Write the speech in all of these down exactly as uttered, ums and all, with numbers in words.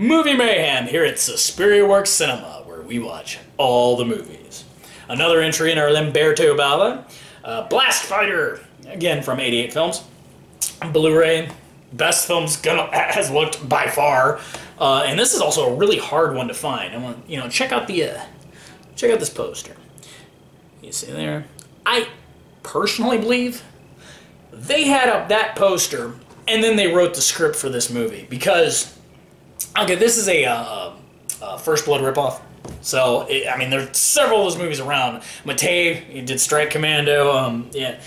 Movie Mayhem here at Suspiria Works Cinema, where we watch all the movies. Another entry in our Lamberto Bava, uh, Blast Fighter, again from eighty-eight Films, Blu-ray, best films gonna, has looked by far, uh, and this is also a really hard one to find. I want you know check out the uh, check out this poster. You see there. I personally believe they had up that poster and then they wrote the script for this movie because, okay, this is a uh, uh, First Blood ripoff. So, it, I mean, there are several of those movies around. Matei, he did Strike Commando. Um, yeah,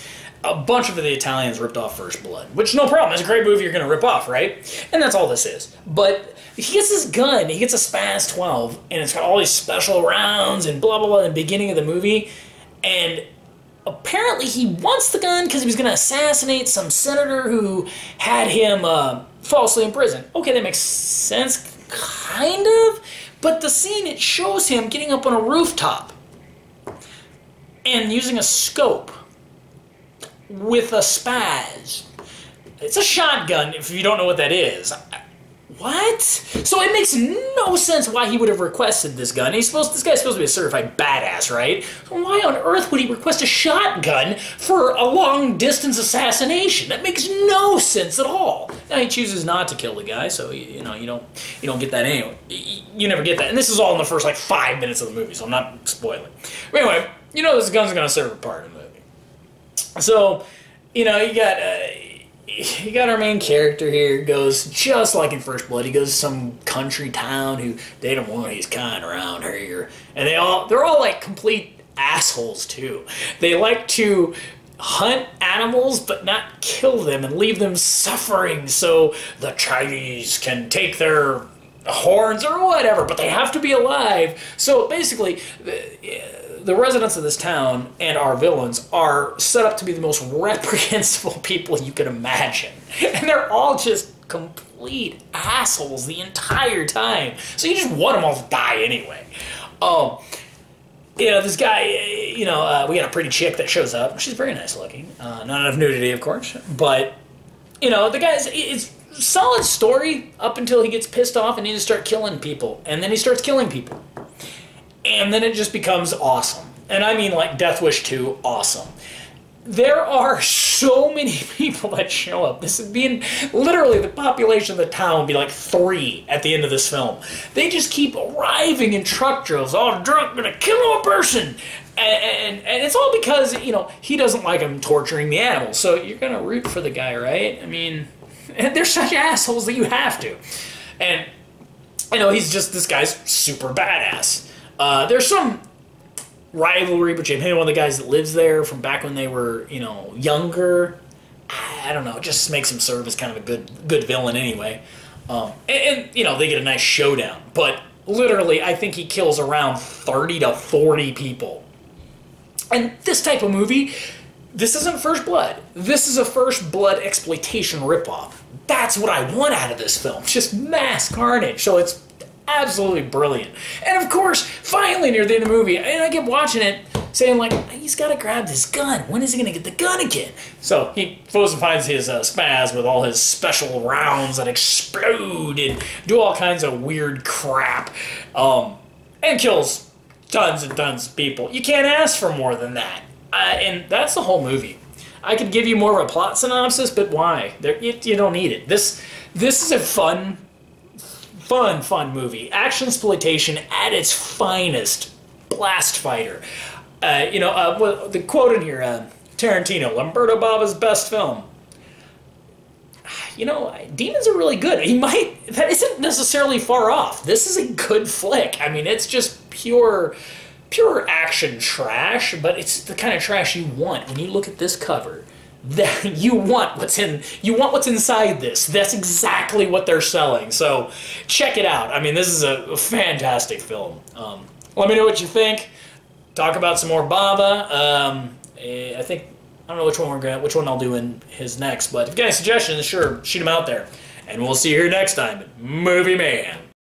a bunch of the Italians ripped off First Blood, which no problem. It's a great movie you're going to rip off, right? And that's all this is. But he gets this gun. He gets a SPAS twelve, and it's got all these special rounds and blah, blah, blah in the beginning of the movie. And apparently he wants the gun because he was going to assassinate some senator who had him uh, falsely in prison. Okay, that makes sense, kind of. But the scene, it shows him getting up on a rooftop and using a scope with a spaz. It's a shotgun, if you don't know what that is. What? So it makes no sense why he would have requested this gun. He's supposed, this guy's supposed to be a certified badass, right? So why on earth would he request a shotgun for a long-distance assassination? That makes no sense at all. Now he chooses not to kill the guy, so you know you don't you don't get that anyway. You never get that, and this is all in the first like five minutes of the movie, so I'm not spoiling. But anyway, you know this gun's gonna serve a part in the movie. So you know you got. Uh, You got our main character here, goes just like in First Blood. He goes to some country town who they don't want his kind around here, and they all they're all like complete assholes too. They like to hunt animals but not kill them and leave them suffering so the Chinese can take their horns or whatever. But they have to be alive. So basically, the residents of this town and our villains are set up to be the most reprehensible people you can imagine. And they're all just complete assholes the entire time. So you just want them all to die anyway. Um, you know, this guy, you know, uh, we got a pretty chick that shows up. She's very nice looking. Uh, not enough nudity, of course. But, you know, the guy's... It's, solid story up until he gets pissed off and he just starts killing people. And then he starts killing people. And then it just becomes awesome. And I mean like Death Wish two awesome. There are so many people that show up. This would be literally the population of the town would be like three at the end of this film. They just keep arriving in truck drills, all drunk, gonna kill a person. And, and, and it's all because, you know, he doesn't like him torturing the animals. So you're gonna root for the guy, right? I mean, they're such assholes that you have to. And, you know, he's just, this guy's super badass. Uh, there's some rivalry between him and one of the guys that lives there from back when they were, you know, younger. I don't know. It just makes him serve as kind of a good good villain anyway. Um, and, and, you know, they get a nice showdown. But literally, I think he kills around thirty to forty people. And this type of movie, this isn't First Blood. This is a First Blood exploitation ripoff. That's what I want out of this film. Just mass carnage. So it's absolutely brilliant. And of course, finally near the end of the movie, and I kept watching it, saying like, he's got to grab this gun. When is he going to get the gun again? So he goes and finds his uh, spaz with all his special rounds that explode and do all kinds of weird crap. Um, and kills tons and tons of people. You can't ask for more than that. Uh, and that's the whole movie. I could give you more of a plot synopsis, but why? There, you, you don't need it. This, this is a fun... Fun, fun movie. Action exploitation at its finest. Blast Fighter. Uh, you know, uh, well, the quote in here, uh, Tarantino, Lamberto Bava's best film. You know, demons are really good. He might, that isn't necessarily far off. This is a good flick. I mean, it's just pure, pure action trash, but it's the kind of trash you want when you look at this cover. That you want what's in you want what's inside this. That's exactly what they're selling. So check it out. I mean, this is a, a fantastic film. Um, let me know what you think. Talk about some more Bava. Um, I think I don't know which one we're gonna which one I'll do in his next. But if you got any suggestions, sure, shoot them out there. And we'll see you here next time. Movie Mayhem.